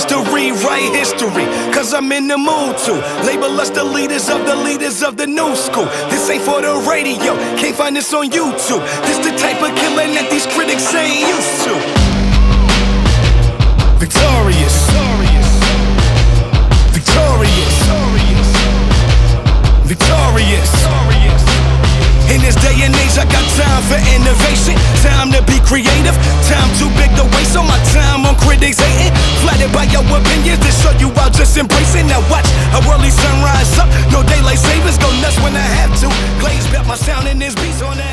is to rewrite history, cause I'm in the mood to label us the leaders of the new school. This ain't for the radio, can't find this on YouTube. This the type of killing that these critics ain't used to. Victorious, victorious, victorious. In this day and age, I got time for innovation, time to be creative, time too big to waste. All my time on critics hating, flattered by your opinions to show you I'll just embrace it. Now watch a worldly sunrise up, no daylight savings, go nuts when I have to. Glaze back my sound in this beats on that.